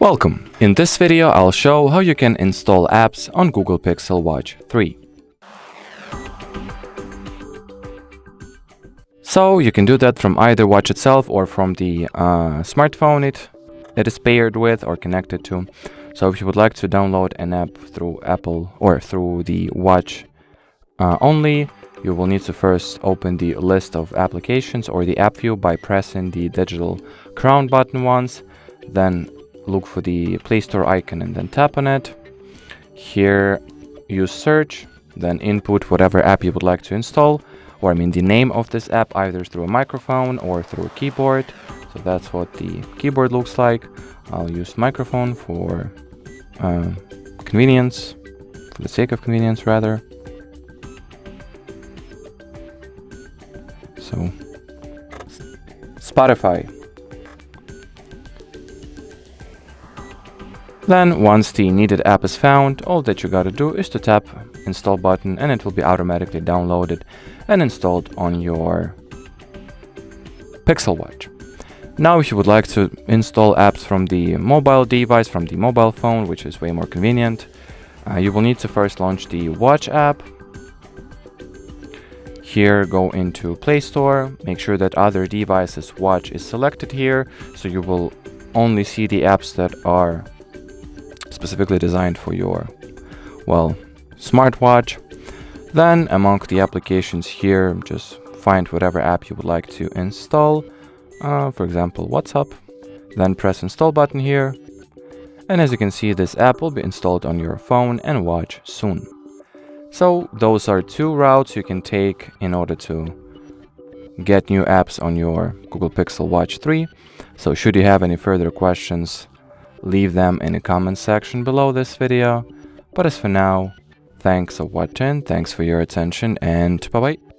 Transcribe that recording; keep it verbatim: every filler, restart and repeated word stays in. Welcome! In this video I'll show how you can install apps on Google Pixel Watch three. So you can do that from either watch itself or from the uh, smartphone it, it is paired with or connected to. So if you would like to download an app through Apple or through the watch uh, only, you will need to first open the list of applications or the app view by pressing the digital crown button once, then look for the Play Store icon and then tap on it. Here use search, then input whatever app you would like to install, or I mean the name of this app, either through a microphone or through a keyboard. So that's what the keyboard looks like. I'll use microphone for uh, convenience, for the sake of convenience rather. So Spotify. Then, once the needed app is found, all that you gotta do is to tap install button and it will be automatically downloaded and installed on your Pixel Watch. Now, if you would like to install apps from the mobile device, from the mobile phone, which is way more convenient, uh, you will need to first launch the Watch app. Here, go into Play Store, make sure that other devices Watch is selected here, so you will only see the apps that are specifically designed for your, well, smartwatch. Then among the applications here, just find whatever app you would like to install, uh, for example WhatsApp, then press install button here, and as you can see this app will be installed on your phone and watch soon. So those are two routes you can take in order to get new apps on your Google Pixel Watch three. So should you have any further questions, leave them in the comments section below this video. But as for now, thanks for watching, thanks for your attention, and bye-bye.